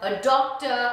A doctor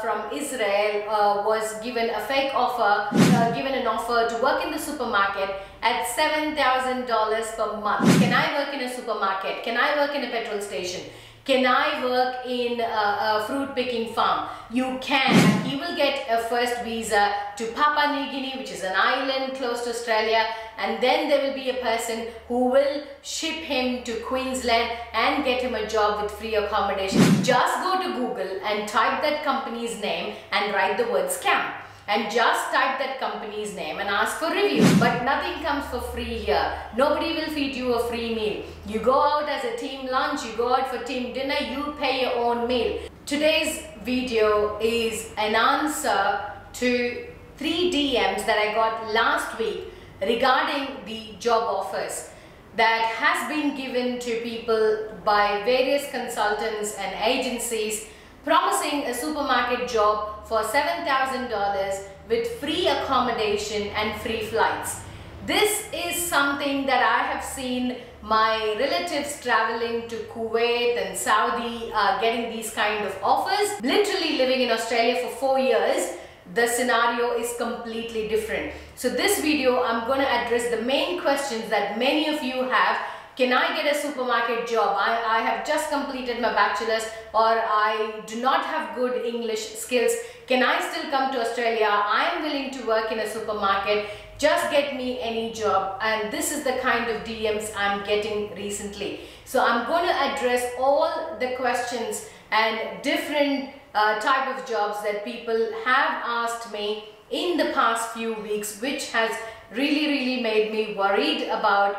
from Israel was given a fake offer, given an offer to work in the supermarket at $7,000 per month. Can I work in a supermarket? Can I work in a petrol station? Can I work in a fruit picking farm? You can. He will get a first visa to Papua New Guinea, which is an island close to Australia, and then there will be a person who will ship him to Queensland and get him a job with free accommodation. Just go to Google and type that company's name and write the word scam. And just type that company's name and ask for reviews. But nothing comes for free here. Nobody will feed you a free meal. You go out as a team lunch, you go out for team dinner, you pay your own meal. Today's video is an answer to 3 DMs that I got last week regarding the job offers that has been given to people by various consultants and agencies, promising a supermarket job for $7,000 with free accommodation and free flights. This is something that I have seen my relatives traveling to Kuwait and Saudi getting these kind of offers. Literally living in Australia for 4 years, the scenario is completely different. So this video, I'm going to address the main questions that many of you have. Can I get a supermarket job? I have just completed my bachelor's, or I do not have good English skills. Can I still come to Australia? I am willing to work in a supermarket. Just get me any job. And this is the kind of DMs I'm getting recently. So I'm going to address all the questions and different type of jobs that people have asked me in the past few weeks, which has really made me worried about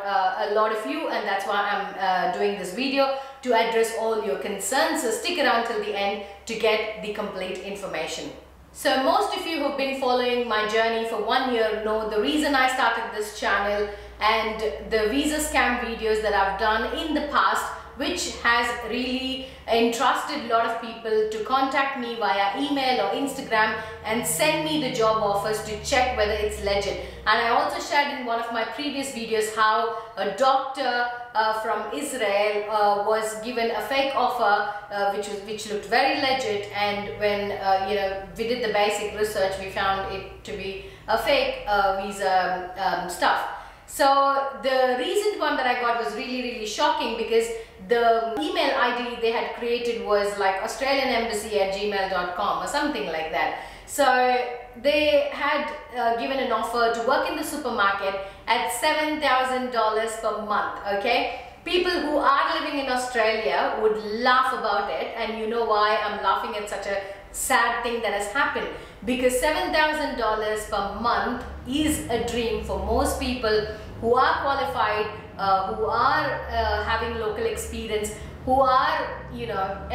a lot of you, and that's why I'm doing this video to address all your concerns. So stick around till the end to get the complete information. So most of you who've been following my journey for 1 year know the reason I started this channel and the visa scam videos that I've done in the past, which has really entrusted a lot of people to contact me via email or Instagram and send me the job offers to check whether it's legit. And I also shared in one of my previous videos how a doctor from Israel was given a fake offer which looked very legit, and when we did the basic research, we found it to be a fake visa stuff. So the recent one that I got was really shocking, because the email ID they had created was like AustralianEmbassy@gmail.com or something like that. So they had given an offer to work in the supermarket at $7,000 per month, okay? People who are living in Australia would laugh about it, and you know why I'm laughing at such a sad thing that has happened, because $7,000 per month is a dream for most people who are qualified, who are having local experience, who are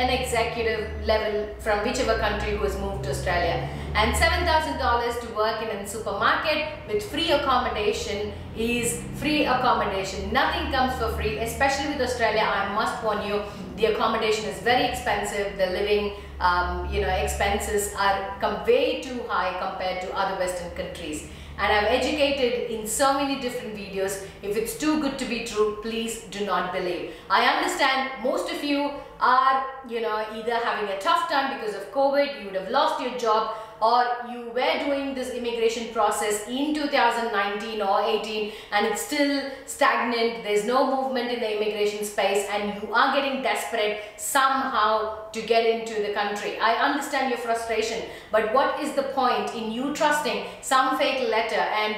an executive level from whichever country who has moved to Australia. And $7,000 to work in a supermarket with free accommodation is free accommodation. Nothing comes for free, especially with Australia. I must warn you, the accommodation is very expensive. The living expenses are way too high compared to other Western countries. And I've educated in so many different videos. If it's too good to be true, please do not believe. I understand most of you are, either having a tough time because of COVID, you would have lost your job, or you were doing this immigration process in 2019 or 18 and it's still stagnant, there's no movement in the immigration space, and you are getting desperate somehow to get into the country. I understand your frustration, but what is the point in you trusting some fake letter and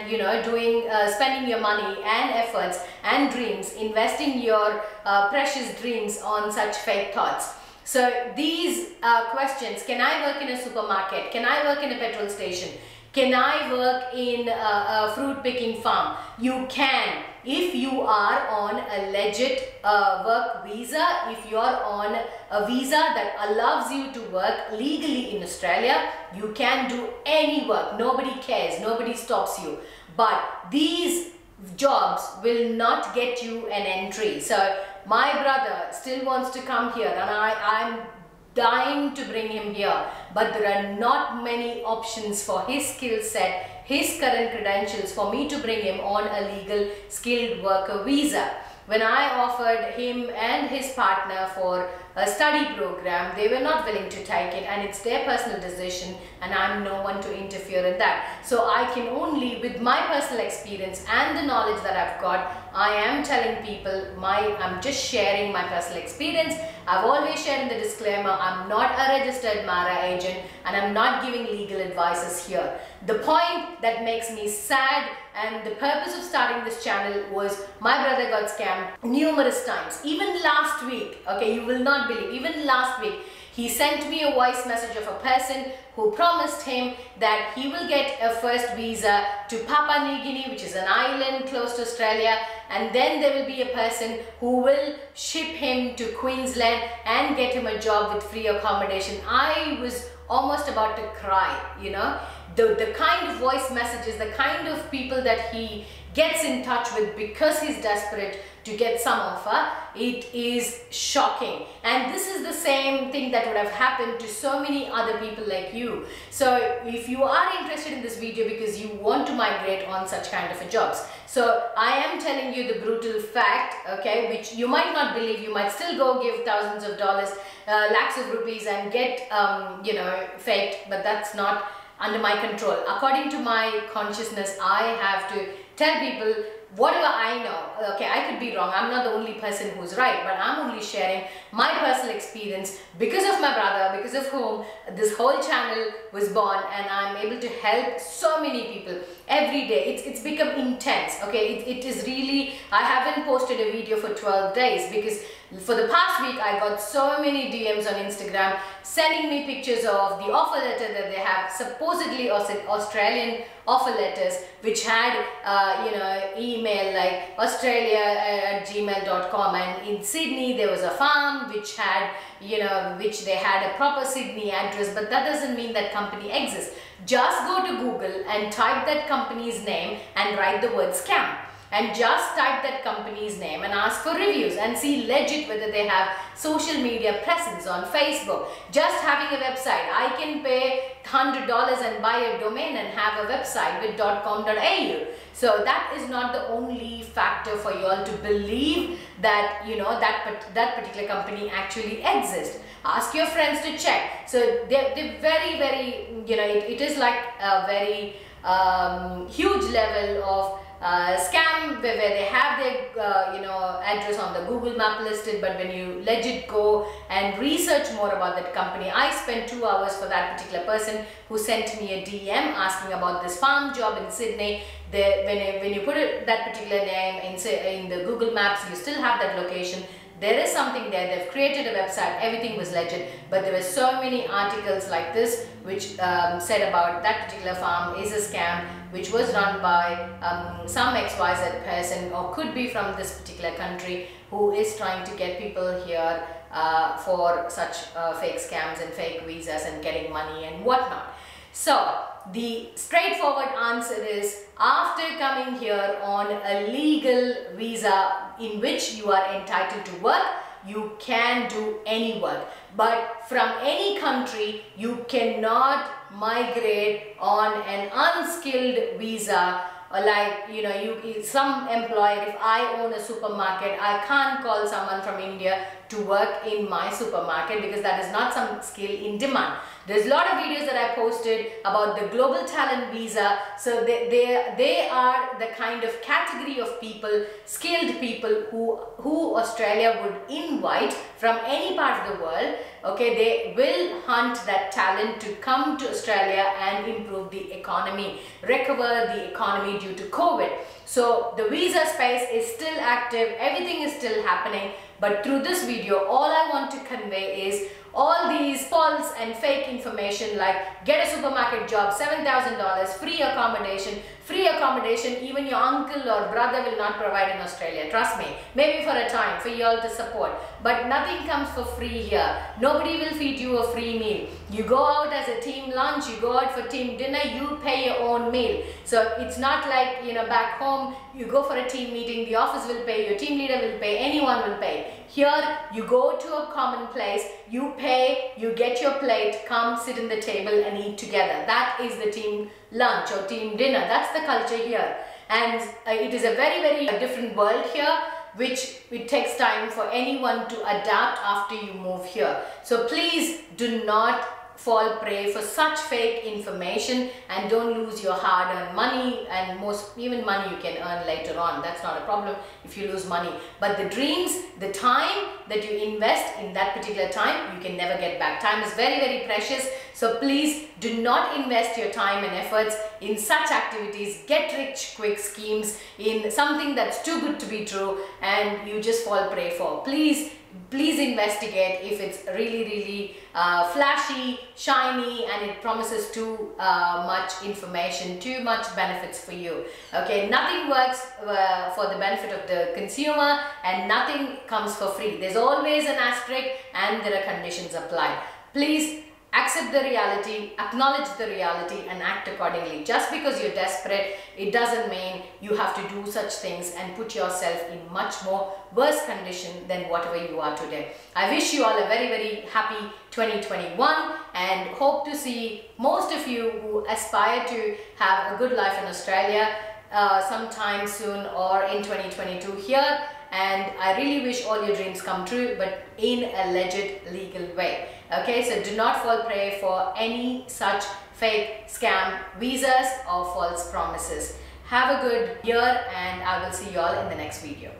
spending your money and efforts and dreams, investing your precious dreams on such fake thoughts? So these questions: can I work in a supermarket? Can I work in a petrol station? Can I work in a fruit picking farm? You can, if you are on a legit work visa, if you are on a visa that allows you to work legally in Australia, you can do any work. Nobody cares, nobody stops you. But these jobs will not get you an entry. So my brother still wants to come here, and I'm dying to bring him here, but there are not many options for his skill set, his current credentials, for me to bring him on a legal skilled worker visa. When I offered him and his partner for a study program. They were not willing to take it, and it's their personal decision, and I'm no one to interfere in that. So I can only, with my personal experience and the knowledge that I've got, I am telling people I'm just sharing my personal experience. I've always shared in the disclaimer, I'm not a registered MARA agent and I'm not giving legal advices here. The point that makes me sad and the purpose of starting this channel was my brother got scammed numerous times. Even last week, okay, you will not believe, even last week, he sent me a voice message of a person who promised him that he will get a first visa to Papua New Guinea, which is an island close to Australia, and then there will be a person who will ship him to Queensland and get him a job with free accommodation. I was almost about to cry, you know. The kind of voice messages, the kind of people that he gets in touch with because he's desperate to get some offer, it is shocking. And this is the same thing that would have happened to so many other people like you. So if you are interested in this video because you want to migrate on such kind of a jobs, so I am telling you the brutal fact, okay, which you might not believe. You might still go give thousands of dollars, lakhs of rupees and get, you know, faked, but that's not under my control. According to my consciousness, I have to tell people whatever I know. Okay, I could be wrong. I'm not the only person who's right, but I'm only sharing my personal experience because of my brother, because of whom this whole channel was born, and I'm able to help so many people every day. It's become intense, okay? It is really, I haven't posted a video for 12 days because for the past week, I got so many DMs on Instagram sending me pictures of the offer letter that they have, supposedly Australian offer letters, which had, you know, email like australia@gmail.com, and in Sydney, there was a farm which had, you know, which they had a proper Sydney address, but that doesn't mean that company exists. Just go to Google and type that company's name and write the word scam. And just type that company's name and ask for reviews and see legit whether they have social media presence on Facebook. Just having a website, I can pay $100 and buy a domain and have a website with .com.au. So that is not the only factor for you all to believe that, you know, that particular company actually exists. Ask your friends to check. So they're very, very, you know, it is like a very huge level of scam where they have their you know, address on the Google map listed, but when you legit go and research more about that company, I spent 2 hours for that particular person who sent me a DM asking about this farm job in Sydney. When you put it, that particular name in the Google Maps, you still have that location. There is something there. They've created a website, everything was legit, but there were so many articles like this which said about that particular farm is a scam which was run by some XYZ person, or could be from this particular country, who is trying to get people here for such fake scams and fake visas and getting money and whatnot. So the straightforward answer is, after coming here on a legal visa in which you are entitled to work, you can do any work, but from any country you cannot migrate on an unskilled visa. Like, you know, some employer, if I own a supermarket, I can't call someone from India to work in my supermarket because that is not some skill in demand. There's a lot of videos that I posted about the global talent visa. So they are the kind of category of people, skilled people who Australia would invite from any part of the world. Okay, they will hunt that talent to come to Australia and improve the economy, recover the economy due to COVID. So the visa space is still active, everything is still happening, but through this video, all I want to convey is all these false and fake information like get a supermarket job, $7,000, free accommodation, even your uncle or brother will not provide in Australia, trust me, maybe for a time, for you all to support, but nothing comes for free here. Nobody will feed you a free meal. You go out as a team lunch, you go out for team dinner, you pay your own meal. So it's not like, you know, back home, you go for a team meeting, the office will pay, your team leader will pay, anyone will pay. Here, you go to a common place, you pay, you get your plate, come sit in the table and eat together. That is the team lunch or team dinner. That's the culture here. And it is a very, very different world here. which it takes time for anyone to adapt after you move here. So please do not fall prey for such fake information and don't lose your hard-earned money, and even money you can earn later on. That's not a problem if you lose money. But the dreams, the time that you invest in that particular time, you can never get back. Time is very, very precious. So please do not invest your time and efforts in such activities, get rich quick schemes, in something that's too good to be true and you just fall prey for. Please investigate if it's really flashy, shiny, and it promises too much information, too much benefits for you. Okay, nothing works for the benefit of the consumer and nothing comes for free. There's always an asterisk and there are conditions applied. Please accept the reality, acknowledge the reality, and act accordingly. Just because you're desperate, it doesn't mean you have to do such things and put yourself in much more worse condition than whatever you are today. I wish you all a very, very happy 2021 and hope to see most of you who aspire to have a good life in Australia sometime soon or in 2022 here. And I really wish all your dreams come true, but in a legit, legal way. Okay, so do not fall prey for any such fake scam visas or false promises. Have a good year and I will see you all in the next video.